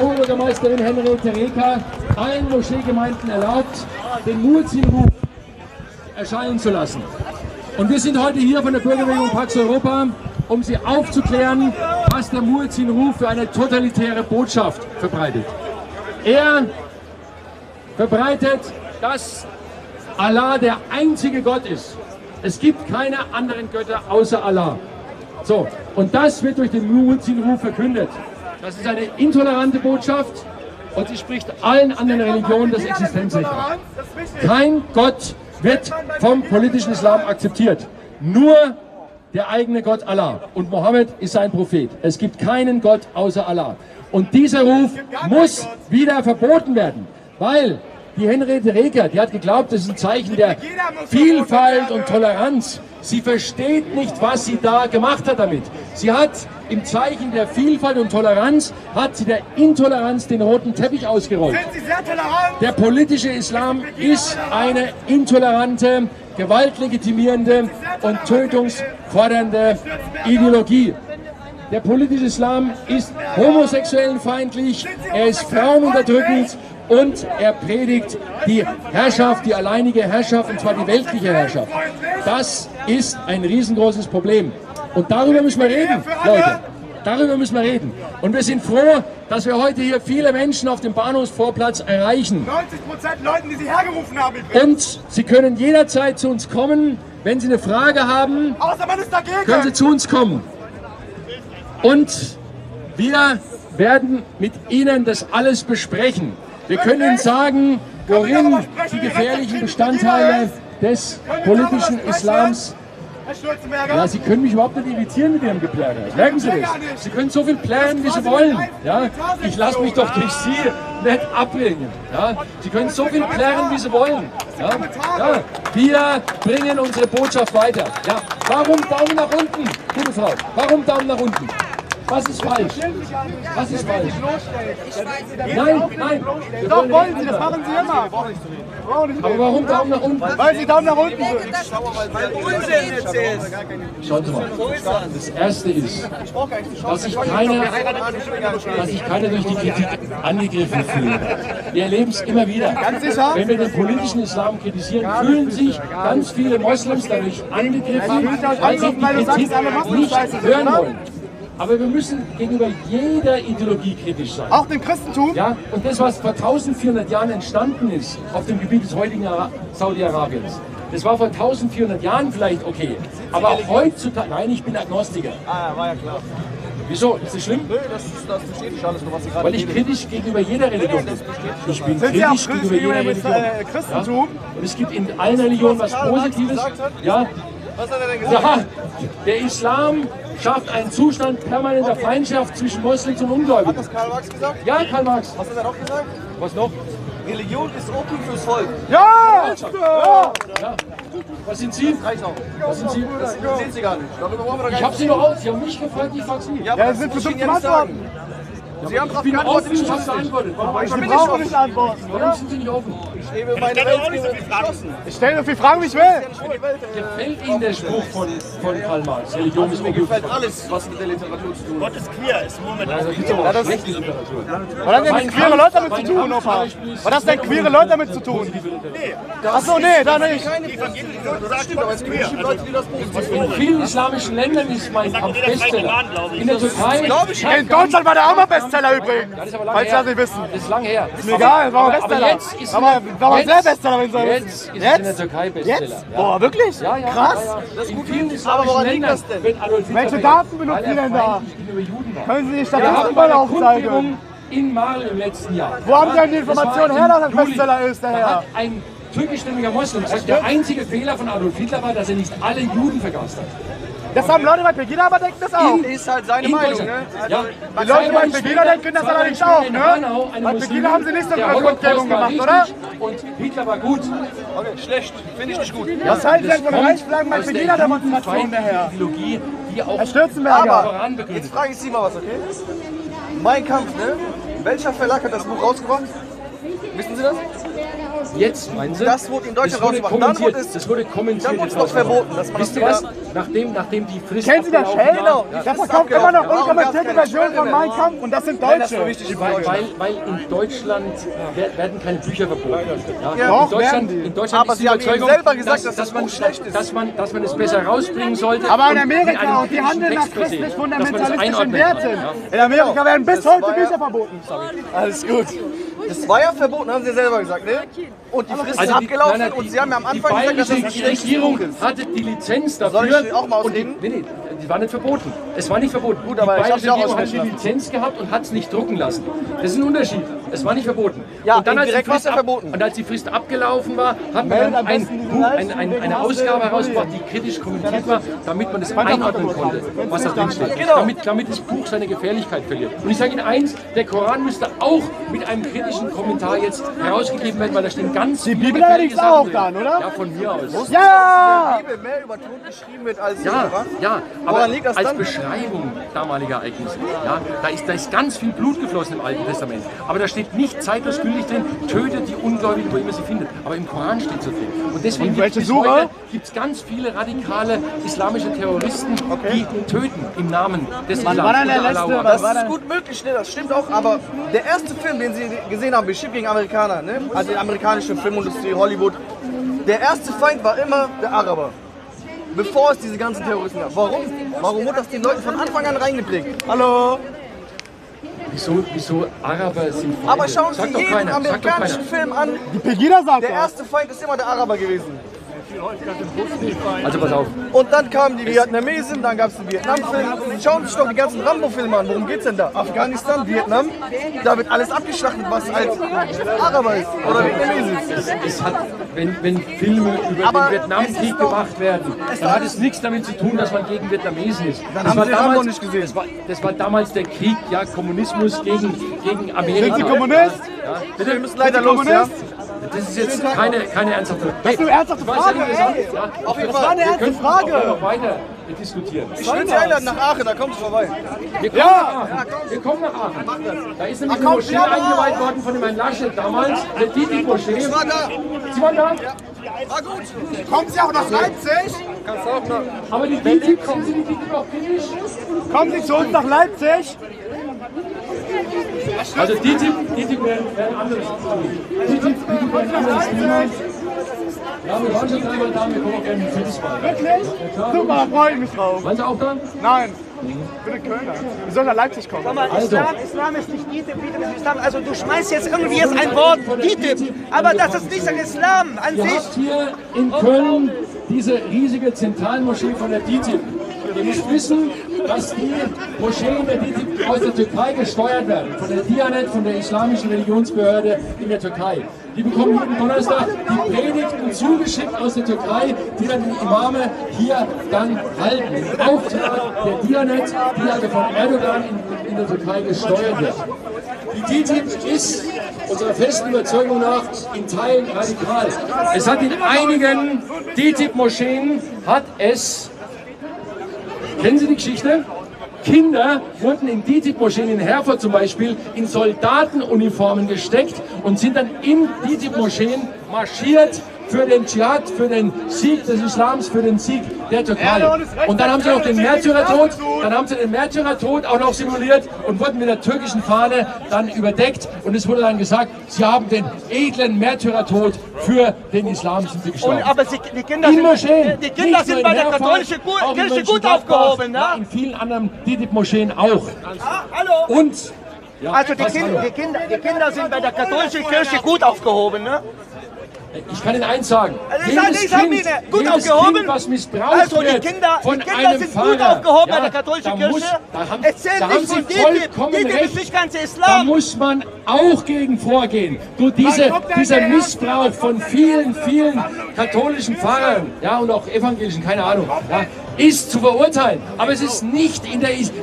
Oberbürgermeisterin Henriette Reker allen Moscheegemeinden erlaubt, den Muezzinruf erscheinen zu lassen. Und wir sind heute hier von der Bürgerbewegung Pax Europa, um Sie aufzuklären, was der Muezzinruf für eine totalitäre Botschaft verbreitet. Er verbreitet, dass Allah der einzige Gott ist. Es gibt keine anderen Götter außer Allah. So, und das wird durch den Muezzinruf verkündet. Das ist eine intolerante Botschaft und sie spricht allen anderen Religionen das Existenzrecht ab. Kein Gott wird vom politischen Islam akzeptiert. Nur der eigene Gott Allah. Und Mohammed ist sein Prophet. Es gibt keinen Gott außer Allah. Und dieser Ruf muss wieder verboten werden, weil die Henriette Reker, die hat geglaubt, das ist ein Zeichen der Vielfalt und Toleranz. Sie versteht nicht, was sie da gemacht hat damit. Sie hat im Zeichen der Vielfalt und Toleranz, hat sie der Intoleranz den roten Teppich ausgerollt. Der politische Islam ist eine intolerante, gewaltlegitimierende und tötungsfordernde Ideologie. Der politische Islam ist homosexuellenfeindlich, er ist frauenunterdrückend und er predigt die Herrschaft, die alleinige Herrschaft, und zwar die weltliche Herrschaft. Das ist ein riesengroßes Problem. Und darüber müssen wir reden, Leute. Darüber müssen wir reden. Und wir sind froh, dass wir heute hier viele Menschen auf dem Bahnhofsvorplatz erreichen. 90% Leuten, die Sie hergerufen haben. Und Sie können jederzeit zu uns kommen. Wenn Sie eine Frage haben, können Sie zu uns kommen. Und wir werden mit Ihnen das alles besprechen. Wir können Ihnen sagen, worin die gefährlichen Bestandteile des politischen Islams. Ja, Sie können mich überhaupt nicht irritieren mit Ihrem Geplärre. Merken Sie das? Sie können so viel plären, wie Sie wollen. Ja? Ich lasse mich doch durch Sie nicht abbringen. Ja? Sie können so viel plären, wie Sie wollen. Ja? Ja. Wir bringen unsere Botschaft weiter. Ja. Warum Daumen nach unten, gute Frau? Warum Daumen nach unten? Was ist falsch? Was ist falsch? Nein, nein. Doch, wollen Sie, das machen Sie immer. Aber warum Daumen nach unten? Weil Sie Daumen nach unten sind. Weil Unsinn jetzt ist. Schauen Sie mal. Das Erste ist, dass sich keiner durch die Kritik angegriffen fühlt. Wir erleben es immer wieder. Wenn wir den politischen Islam kritisieren, fühlen sich ganz viele Moslems dadurch angegriffen, weil sie die Kritik nicht hören wollen. Aber wir müssen gegenüber jeder Ideologie kritisch sein. Auch dem Christentum? Ja, und das, was vor 1400 Jahren entstanden ist, auf dem Gebiet des heutigen Saudi-Arabiens, das war vor 1400 Jahren vielleicht okay, aber auch heutzutage... Nein, ich bin Agnostiker. Ah, war ja klar. Wieso? Ist das schlimm? Nö, das bestätigt alles, was Sie gerade... Weil ich kritisch gegenüber jeder Religion bin. Ich bin kritisch gegenüber jeder Religion. Christentum? Ja? Und es gibt in allen Religionen was Positives. Ja? Was hat er denn gesagt? Ja, der Islam schafft einen Zustand permanenter Feindschaft zwischen Moslems und Ungläubigen. Hat das Karl Marx gesagt? Ja, Karl Marx. Was hat er noch gesagt? Was noch? Religion ist Opium fürs Volk. Ja! Ja! Ja. Was sind Sie? Was sind Sie? Das sehen Sie gar nicht. Ich habe Sie noch aus. Sie haben mich gefragt, ich frage Sie. Ja, das sind bestimmt Antworten. Sie haben darauf geantwortet, ich habe geantwortet. Warum sind Sie antworten? Warum sind Sie nicht offen? Ich stelle so viele Fragen, wie ich will. Gefällt Ihnen der Spruch von Karl Marx? Religion ist mir gefällt alles, was mit der Literatur zu tun hat. Gott ist queer, ist momentan. Das gibt es aber schlechte Literatur. Was hat denn queere Leute damit zu tun, Opa? Was hat denn queere Leute damit zu tun? Nee. Achso, nee, da nicht. Das stimmt, aber es gibt bestimmt Leute, die das positiv. In vielen islamischen Ländern ist mein Bestseller. In der Türkei. In Deutschland war der auch mal Bestseller übrigens. Falls Sie das nicht wissen. Das ist lang her. Ist mir egal, war Bestseller. Warum ist der Bestseller? Jetzt ist es in der Türkei Bestseller. Jetzt? Ja. Boah, wirklich? Ja, ja, krass. Ja, ja. Das ist gut. Aber woran liegt das denn? Welche Daten benutzt ihr denn da? Können Sie die Statistiken mal aufzeigen? In Mali im letzten Jahr. Wo haben Sie denn die Informationen her, dass er Bestseller ist, der Herr? Ein türkischstämmiger Moslem sagt, der einzige Fehler von Adolf Hitler war, dass er nicht alle Juden vergast hat. Das haben Leute bei Pegida aber denken das auch. Ist halt seine Meinung, ne? Also ja. Die Leute bei Pegida denken das allerdings auch, ne? Bei Pegida haben sie nicht so eine Kundgebung gemacht, oder? Und Hitler war gut. Okay, schlecht. Finde ich nicht gut. Was halten Sie von Reichsflaggen bei Pegida-Demonstrationen daher? Herr Stürzenberger, jetzt frage ich Sie mal was, okay? Mein Kampf, ne? Welcher Verlag hat das Buch rausgebracht? Wissen Sie das? Jetzt meinen Sie, das wurde in Deutschland rausgemacht. Dann wurde es noch verboten. Wisst ihr was? Nachdem die Frist. Kennen Sie das? Genau. Das verkauft immer noch unkommentierte Versionen von Mein Kampf und das sind Deutsche. Weil in Deutschland werden keine Bücher verboten. Doch, werden die. Aber Sie haben selber gesagt, dass das Buch schlecht ist. Dass man es besser rausbringen sollte. Aber in Amerika auch. Die handeln nach christlich-fundamentalistischen Werten. In Amerika werden bis heute Bücher verboten. Alles gut. Das war ja verboten, haben Sie selber gesagt, ne? Und die Fristen also abgelaufen und Sie haben ja am Anfang gesagt, dass das die Regierung hatte die Lizenz dafür. Soll ich auch mal ausreden? Nee, die war nicht verboten. Es war nicht verboten. Gut, aber die bayerische Regierung hat die Lizenz gehabt und hat es nicht drucken lassen. Das ist ein Unterschied. Es war nicht verboten. Ja, und dann als die Frist abgelaufen war, hat man dann eine Ausgabe herausgebracht, die kritisch kommentiert war, damit man es einordnen konnte, was da drin steht. Genau. Damit das Buch seine Gefährlichkeit verliert. Und ich sage Ihnen eins, der Koran müsste auch mit einem kritischen Kommentar jetzt herausgegeben werden, weil da stehen ganz viele Bibel allerdings auch drin, oder? Ja, von mir aus. Ja! Die Bibel mehr über Tod geschrieben wird als Silber. Ja, aber als Beschreibung damaliger Ereignisse. Ja, da ist ganz viel Blut geflossen im Alten Testament. Aber da steht nicht zeitlos gültig drin, tötet die Ungläubigen, wo immer sie findet. Aber im Koran steht so viel. Und deswegen gibt es ganz viele radikale islamische Terroristen, die töten im Namen des Islams. Das ist gut möglich, ne? Das stimmt auch. Aber der erste Film, den Sie gesehen haben, bestimmt gegen Amerikaner, ne? Also die amerikanische Filmindustrie, Hollywood. Der erste Feind war immer der Araber. Bevor es diese ganzen Terroristen gab. Warum? Warum wurde das den Leuten von Anfang an reingeprägt? Hallo? Wieso Araber sind Feinde? Aber schauen Sie jeden amerikanischen Film an. Die Pegida sagt, der erste Feind ist immer der Araber gewesen. Also pass auf. Und dann kamen die Vietnamesen, dann gab es den Vietnam-Film. Schauen Sie sich doch die ganzen Rambo-Filme an. Worum geht's denn da? Afghanistan, Vietnam. Da wird alles abgeschlachtet, was als Araber ist oder Vietnamesen ist. Wenn Filme über den Vietnamkrieg gemacht werden, dann hat es nichts damit zu tun, dass man gegen Vietnamesen ist. Das war damals nicht gesehen. Das war damals der Krieg, ja, Kommunismus gegen Amerika. Sind Sie Kommunist? Ja. Bitte, wir müssen leider los. Ja? Das ist jetzt keine ernsthafte Frage. Das war eine ernste Frage. Wir können noch weiter diskutieren. Ich würde Sie einladen nach Aachen, da kommst du vorbei. Wir kommen nach Aachen. Da ist nämlich eine Moschee eingeweiht worden von dem Herrn Laschet damals, der DITIB-Moschee. Ich war da. Sie waren da? War gut. Kommen Sie auch nach Leipzig? Kannst du auch nach... Aber die DITIB, kommen Sie die DITIB auch kritisch? Kommen Sie zu uns nach Leipzig? Also DITIB werden anderes tun. DITIB werden anderes tun. Ja, wir waren schon einmal da, wir kommen auch gerne mit Fußball. Wirklich? Super, freue ich mich drauf. Waren Sie auch da? Nein. Ich bin in Köln. Wir sollen nach Leipzig kommen. Sag mal, Islam ist nicht DITIB, DITIB ist Islam. Also du schmeißt jetzt irgendwie jetzt ein Wort, DITIB. Aber das ist nicht der Islam an sich. Ihr habt hier in Köln diese riesige Zentralmoschee von der DITIB. Ihr müsst wissen, dass die Moscheen der DITIB aus der Türkei gesteuert werden. Von der Diyanet, von der islamischen Religionsbehörde in der Türkei. Die bekommen jeden Donnerstag die Predigten zugeschickt aus der Türkei, die dann die Imame hier dann halten. Im Auftrag der Diyanet, die also von Erdogan in der Türkei gesteuert wird. Die DITIB ist unserer festen Überzeugung nach in Teilen radikal. Es hat in einigen DITIB-Moscheen kennen Sie die Geschichte? Kinder wurden in DITIB-Moscheen in Herford zum Beispiel in Soldatenuniformen gesteckt und sind dann in DITIB-Moscheen marschiert für den Dschihad, für den Sieg des Islams, für den Sieg der Türkei. Und dann haben sie noch den Märtyrertod, auch noch simuliert und wurden mit der türkischen Fahne dann überdeckt. Und es wurde dann gesagt, sie haben den edlen Märtyrertod für den Islam gestorben. Aber die Kinder sind bei der katholischen Kirche gut aufgehoben, ne? In vielen anderen DITIB-Moscheen auch. Hallo. Und ja, also die Kinder sind bei der katholischen Kirche gut aufgehoben, ne? Ich kann Ihnen eins sagen, jedes Kind, was missbraucht wird von einem Fahrer, da muss man auch gegen vorgehen. Dieser Missbrauch von vielen katholischen Fahrern, ja, und auch evangelischen, keine Ahnung, ja, ist zu verurteilen, aber es ist nicht in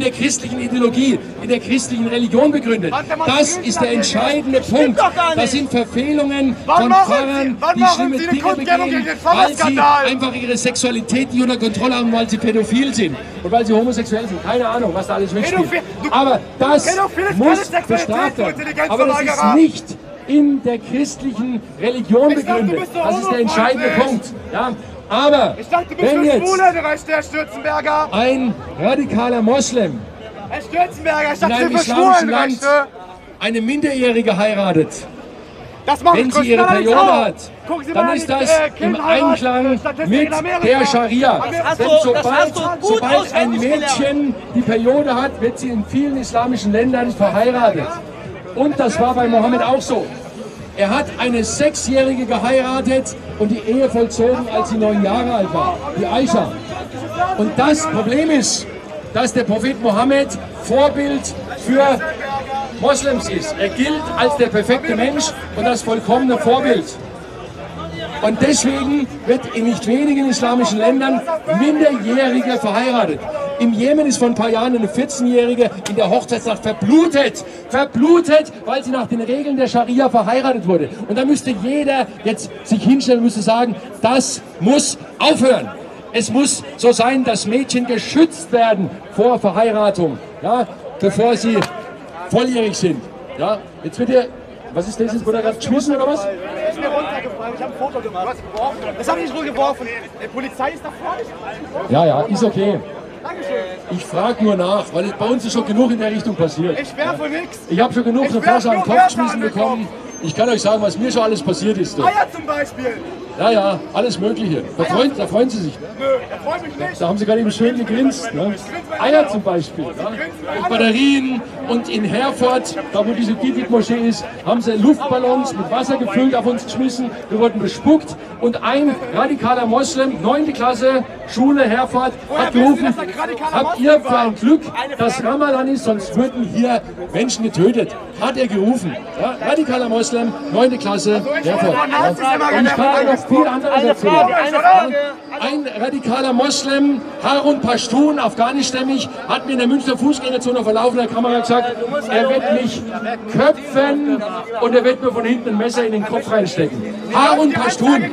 der christlichen Ideologie, in der christlichen Religion begründet. Das ist der entscheidende Punkt. Das sind Verfehlungen von Pfarrern, die schlimme Dinge begehen, weil sie einfach ihre Sexualität nicht unter Kontrolle haben, weil sie pädophil sind und weil sie homosexuell sind. Keine Ahnung, was da alles mitspielt. Aber das muss bestraft werden. Aber das ist nicht in der christlichen Religion begründet. Das ist der entscheidende Punkt. Ja. Aber wenn jetzt ein radikaler Moslem in einem islamischen Land eine Minderjährige heiratet, wenn sie ihre Periode hat, dann ist das im Einklang mit der Scharia. Denn sobald ein Mädchen die Periode hat, wird sie in vielen islamischen Ländern verheiratet. Und das war bei Mohammed auch so. Er hat eine Sechsjährige geheiratet und die Ehe vollzogen, als sie 9 Jahre alt war, die Aisha. Und das Problem ist, dass der Prophet Mohammed Vorbild für Moslems ist. Er gilt als der perfekte Mensch und das vollkommene Vorbild. Und deswegen wird in nicht wenigen islamischen Ländern Minderjährige verheiratet. Im Jemen ist vor ein paar Jahren eine 14-Jährige in der Hochzeitsnacht verblutet. Verblutet, weil sie nach den Regeln der Scharia verheiratet wurde. Und da müsste jeder jetzt sich hinstellen und müsste sagen, das muss aufhören. Es muss so sein, dass Mädchen geschützt werden vor Verheiratung, ja, bevor sie volljährig sind. Ja, jetzt wird ihr... Was ist das jetzt? Wurde er gerade geschmissen oder was? Ich bin runtergefallen, ich habe ein Foto gemacht. Du hast geworfen. Das habe ich nicht nur geworfen. Die Polizei ist da vorne. Ja, ja, ist okay. Dankeschön. Ich frage nur nach, weil bei uns ist schon genug in der Richtung passiert. Ich werfe nichts. Ich habe schon genug eine Flasche an den Kopf geschmissen bekommen. Ich kann euch sagen, was mir schon alles passiert ist. Eier zum Beispiel. Ja, ja, alles Mögliche. Da freuen Sie sich. Nö, da freuen mich nicht. Da haben Sie gerade eben schön gegrinst. Ne? Eier zum Beispiel. Ja? Batterien und in Herford, da wo diese DITIB-Moschee ist, haben sie Luftballons mit Wasser gefüllt auf uns geschmissen. Wir wurden bespuckt und ein radikaler Moslem, 9. Klasse, Schule, Herford, hat gerufen, habt ihr für ein Glück, dass Ramadan ist, sonst würden hier Menschen getötet. Hat er gerufen. Ja? Radikaler Moslem, 9. Klasse, Herford. Ja? Und ich kann noch viel anderes erzählen. Ein radikaler Moslem, Harun Pashtun, afghanischstämmig, hat mir in der Münchner Fußgängerzone vor laufender Kamera gesagt, er wird mich köpfen und er wird mir von hinten ein Messer in den Kopf reinstecken. Harun Pashtun.